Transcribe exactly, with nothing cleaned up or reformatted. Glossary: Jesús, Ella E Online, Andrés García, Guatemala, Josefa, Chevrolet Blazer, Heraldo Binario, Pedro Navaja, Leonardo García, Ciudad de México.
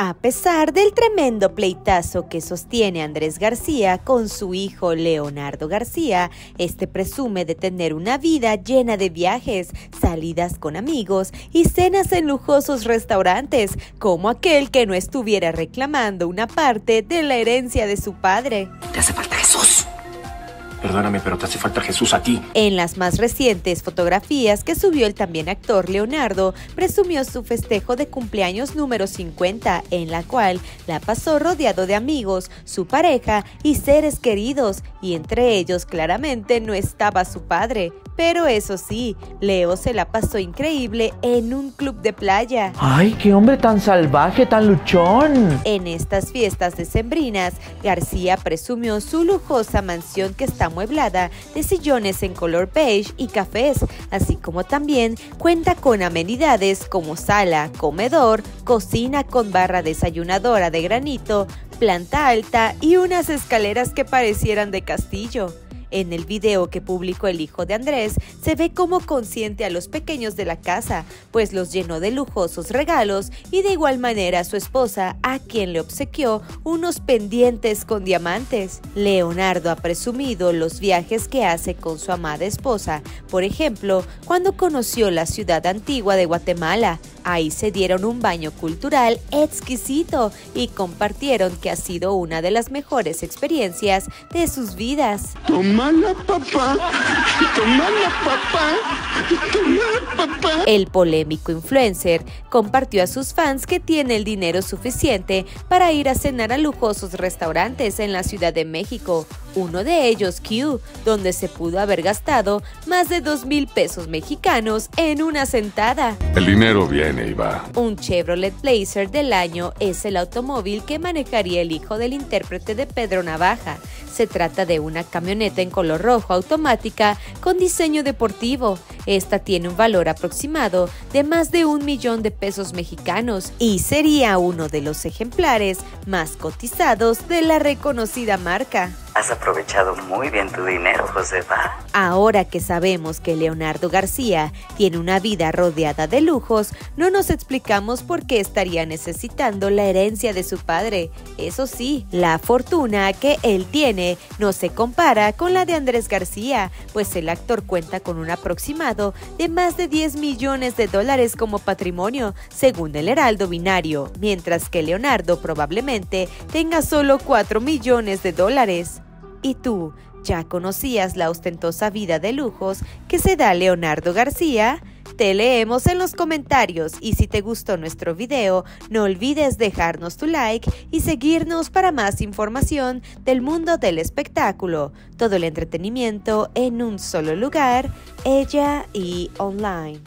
A pesar del tremendo pleitazo que sostiene Andrés García con su hijo Leonardo García, este presume de tener una vida llena de viajes, salidas con amigos y cenas en lujosos restaurantes, como aquel que no estuviera reclamando una parte de la herencia de su padre. ¿Te hace falta Jesús? Perdóname, pero te hace falta Jesús aquí. En las más recientes fotografías que subió el también actor Leonardo, presumió su festejo de cumpleaños número cincuenta, en la cual la pasó rodeado de amigos, su pareja y seres queridos, y entre ellos claramente no estaba su padre. Pero eso sí, Leo se la pasó increíble en un club de playa. ¡Ay, qué hombre tan salvaje, tan luchón! En estas fiestas decembrinas, García presumió su lujosa mansión que está amueblada de sillones en color beige y cafés, así como también cuenta con amenidades como sala, comedor, cocina con barra desayunadora de granito, planta alta y unas escaleras que parecieran de castillo. En el video que publicó el hijo de Andrés, se ve cómo consiente a los pequeños de la casa, pues los llenó de lujosos regalos, y de igual manera a su esposa, a quien le obsequió unos pendientes con diamantes. Leonardo ha presumido los viajes que hace con su amada esposa, por ejemplo, cuando conoció la ciudad antigua de Guatemala. Ahí se dieron un baño cultural exquisito y compartieron que ha sido una de las mejores experiencias de sus vidas. ¡Tómala, papá! ¡Tómala, papá! ¡Tómala, papá! El polémico influencer compartió a sus fans que tiene el dinero suficiente para ir a cenar a lujosos restaurantes en la Ciudad de México, uno de ellos Q, donde se pudo haber gastado más de dos mil pesos mexicanos en una sentada. El dinero viene. Un Chevrolet Blazer del año es el automóvil que manejaría el hijo del intérprete de Pedro Navaja. Se trata de una camioneta en color rojo automática con diseño deportivo. Esta tiene un valor aproximado de más de un millón de pesos mexicanos y sería uno de los ejemplares más cotizados de la reconocida marca. Has aprovechado muy bien tu dinero, Josefa. Ahora que sabemos que Leonardo García tiene una vida rodeada de lujos, no nos explicamos por qué estaría necesitando la herencia de su padre. Eso sí, la fortuna que él tiene no se compara con la de Andrés García, pues el actor cuenta con un aproximado de más de diez millones de dólares como patrimonio, según el Heraldo Binario, mientras que Leonardo probablemente tenga solo cuatro millones de dólares. ¿Y tú, ya conocías la ostentosa vida de lujos que se da Leonardo García? Te leemos en los comentarios, y si te gustó nuestro video, no olvides dejarnos tu like y seguirnos para más información del mundo del espectáculo. Todo el entretenimiento en un solo lugar, Ella E Online.